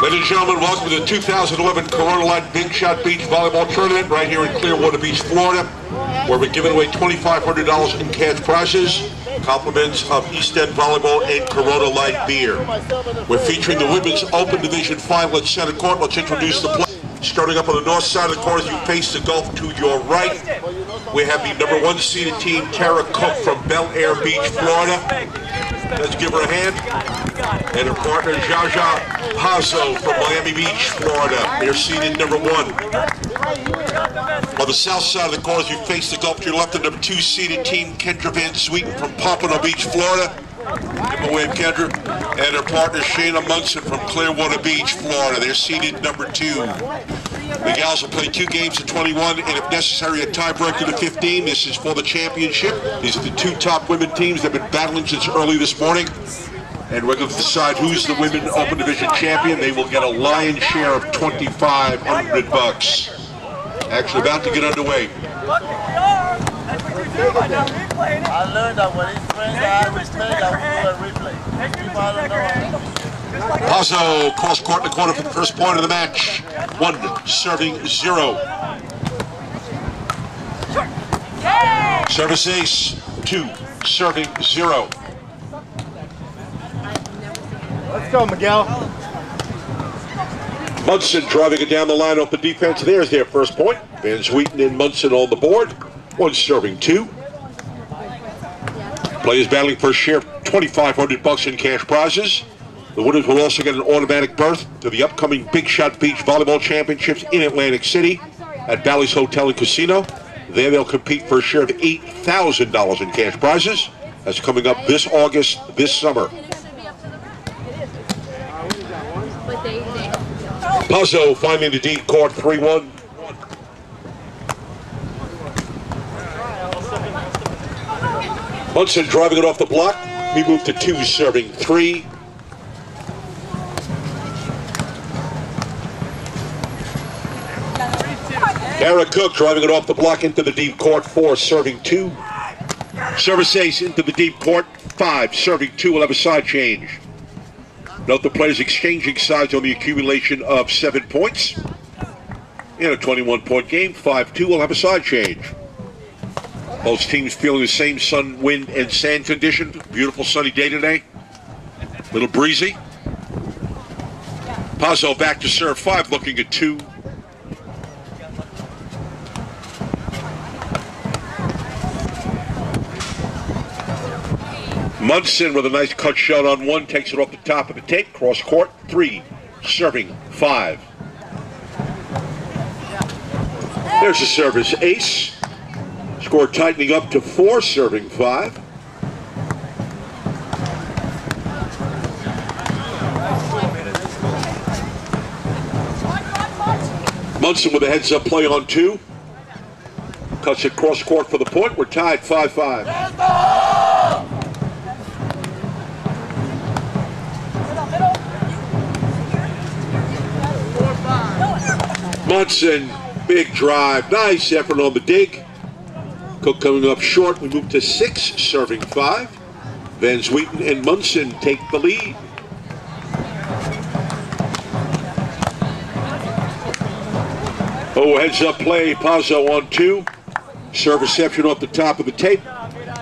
Ladies and gentlemen, welcome to the 2011 Corona Light Big Shot Beach Volleyball Tournament right here in Clearwater Beach, Florida, where we're giving away $2,500 in cash prizes, compliments of East End Volleyball and Corona Light beer. We're featuring the Women's Open Division 5. Let's center court. Let's introduce the play. Starting up on the north side of the court as you face the Gulf to your right, we have the number one seeded team, Tara Kuk from Bel Air Beach, Florida. Let's give her a hand. And her partner, Jaja Pazo from Miami Beach, Florida. They're seeded number one. On the south side of the court as you face the Gulf to your left, the number two seeded team, Kendra Van Zwieten from Pompano Beach, Florida. Give a wave, Kendra. And her partner, Shayna Munson from Clearwater Beach, Florida. They're seeded number two. The gals will play two games to 21, and if necessary, a tiebreaker to 15. This is for the championship. These are the two top women teams that have been battling since early this morning. And we're going to decide who's the Women Open Division champion. They will get a lion's share of $2,500. Actually, about to get underway. I learned that when his friends are replayed, I will do a replay. Pazo cross court in the corner for the first point of the match. 1-0. Service ace, 2-0. Let's go, Miguel. Munson driving it down the line off the defense. There's their first point. Van Zwieten and Munson on the board. 1-2. Players battling for a share of $2,500 in cash prizes. The winners will also get an automatic berth to the upcoming Big Shot Beach Volleyball Championships in Atlantic City at Bally's Hotel and Casino. There they'll compete for a share of $8,000 in cash prizes. That's coming up this August, this summer. Pazo finding the deep court, 3-1. Munson driving it off the block. We move to 2-3. Tara Kuk driving it off the block into the deep court, 4-2. Service ace into the deep court, 5-2. We'll have a side change. Note the players exchanging sides on the accumulation of 7 points. In a 21-point game, 5-2, we'll have a side change. Both teams feeling the same sun, wind, and sand condition. Beautiful sunny day today. A little breezy. Pazo back to serve 5, looking at 2. Munson with a nice cut shot on 1, takes it off the top of the tape. Cross court, 3-5. There's a service ace. Score tightening up to 4-5. Munson with a heads up play on 2. Cuts it cross court for the point. We're tied 5-5. Munson, big drive. Nice effort on the dig. Kuk coming up short. We move to 6-5. Van Zwieten and Munson take the lead. Oh, heads up play. Pazo on 2. Serve reception off the top of the tape.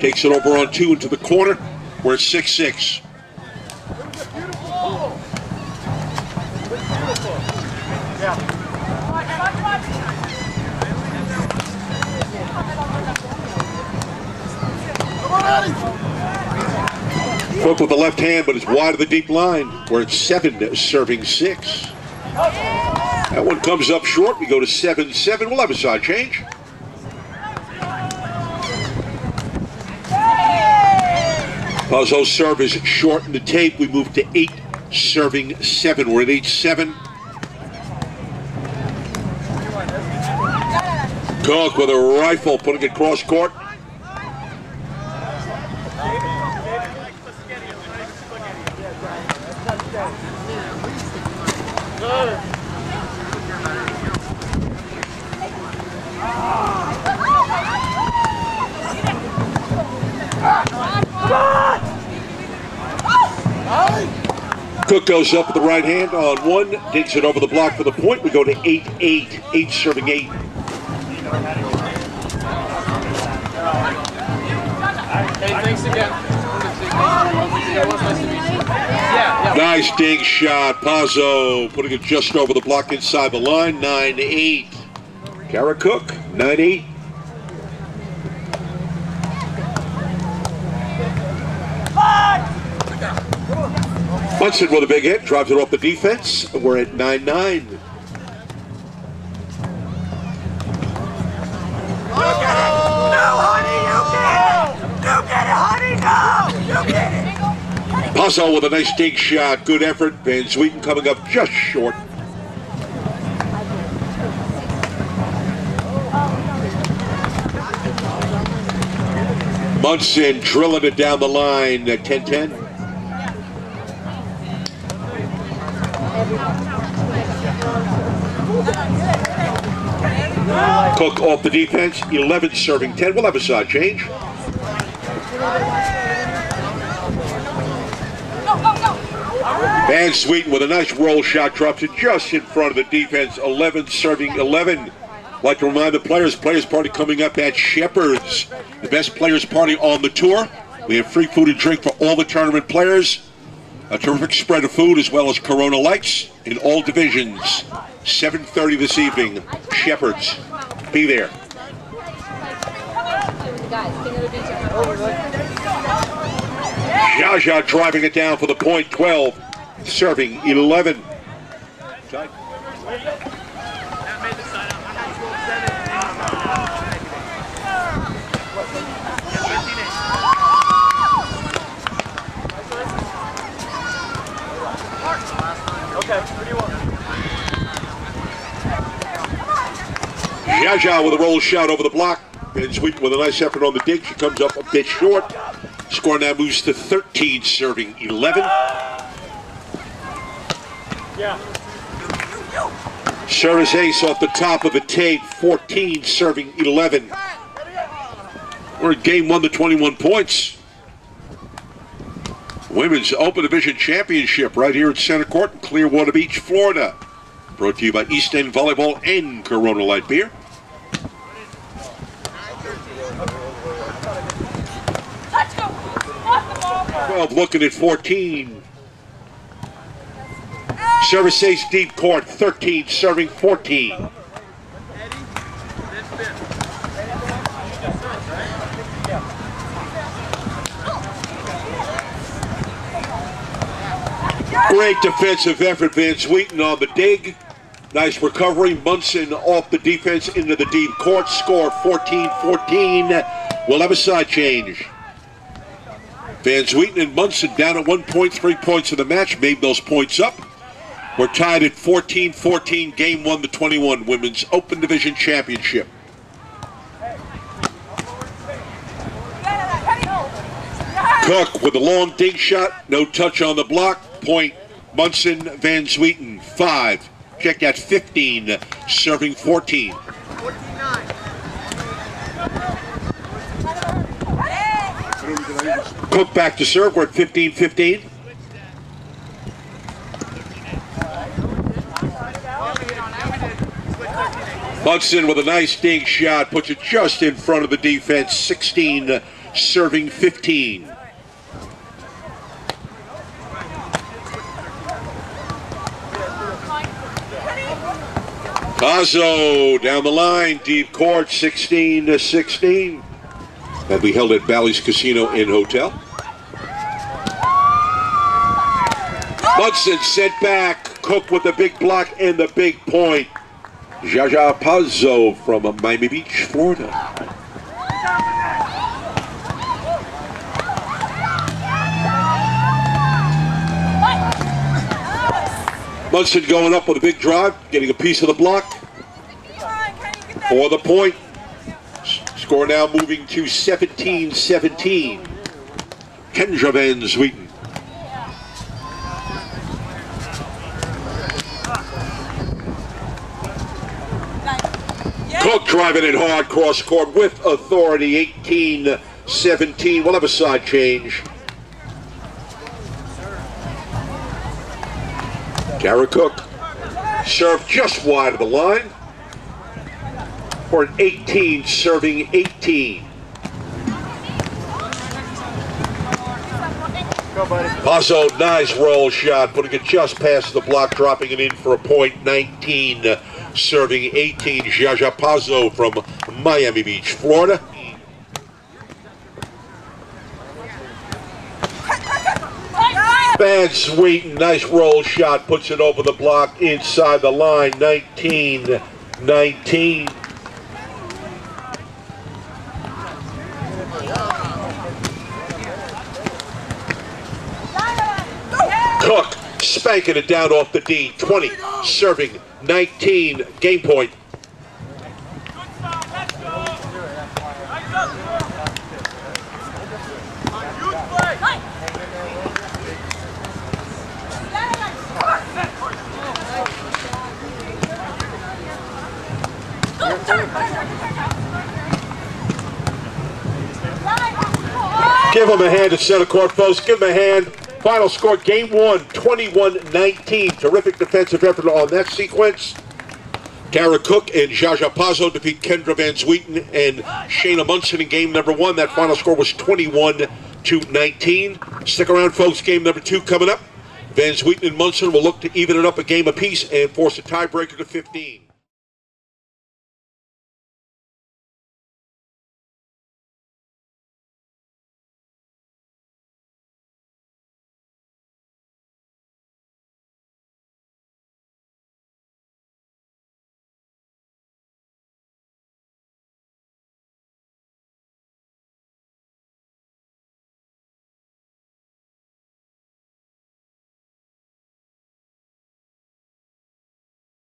Takes it over on 2 into the corner. We're at 6-6. Cook with the left hand, but it's wide of the deep line. We're at 7-6. That one comes up short. We go to 7-7. We'll have a side change. Pazo's serve is short in the tape. We move to 8-7. We're at 8-7. Cook with a rifle, putting it cross court. Kuk goes up with the right hand on one, digs it over the block for the point. We go to 8-8, 8 serving 8. Hey, thanks again. Nice dig shot. Pazo putting it just over the block inside the line. 9-8. Tara Kuk, 9-8. Munson with a big hit, drives it off the defense. We're at 9-9. Pazo with a nice dig shot, good effort. Van Zwieten coming up just short. Munson drilling it down the line at 10-10. Kuk off the defense, 11 serving 10. We'll have a side change. Van Zwieten with a nice roll shot, drops it just in front of the defense, 11 serving 11. I'd like to remind the players party coming up at Shepherd's, the best players party on the tour. We have free food and drink for all the tournament players, a terrific spread of food as well as Corona Lights in all divisions. 7:30 this evening, Shepherd's. Be there. Jaja driving it down for the point, 12. Serving 11. Jaja with a roll shot over the block. Van Zwieten with a nice effort on the dig. She comes up a bit short. Score now moves to 13, serving 11. Yeah. Service ace off the top of the tape, 14 serving 11. We're at game 1 to 21 points. Women's Open Division Championship right here at Center Court in Clearwater Beach, Florida. Brought to you by East End Volleyball and Corona Light Beer. Let's go. 12 looking at 14. Service ace deep court, 13 serving 14. Great defensive effort, Van Zwieten on the dig. Nice recovery, Munson off the defense into the deep court. Score 14-14. We'll have a side change. Van Zwieten and Munson down at 1.3 points in the match, made those points up. We're tied at 14-14, game 1 to 21, Women's Open Division Championship. Kuk with a long dig shot, no touch on the block, point Munson, Van Zwieten, 5. Check that, 15, serving 14. Kuk back to serve, we're at 15-15. Munson with a nice dig shot, puts it just in front of the defense, 16 serving 15. Pazo down the line, deep court, 16-16. That we held at Bally's Casino and Hotel. Munson sent back, Kuk with the big block and the big point. Jaja Pazo from Miami Beach, Florida. Munson going up with a big drive, getting a piece of the block for the point. Score now moving to 17-17. Kendra Van Zwieten. Kuk driving it hard, cross court with authority, 18-17. We'll have a side change. Tara Kuk, serve just wide of the line for an 18 serving 18. Pazo, nice roll shot, putting it just past the block, dropping it in for a point. 19 serving 18, Jaja Pazo from Miami Beach, Florida. Van Zwieten, nice roll shot, puts it over the block, inside the line. 19-19. Kuk spanking it down off the D. 20 serving 19, game point. Give him a hand at center court, folks. Give him a hand. Final score, game one, 21-19. Terrific defensive effort on that sequence. Tara Kuk and Jaja Pazo defeat Kendra Van Zwieten and Shayna Munson in game number one. That final score was 21-19. Stick around, folks. Game number two coming up. Van Zwieten and Munson will look to even it up a game apiece and force a tiebreaker to 15.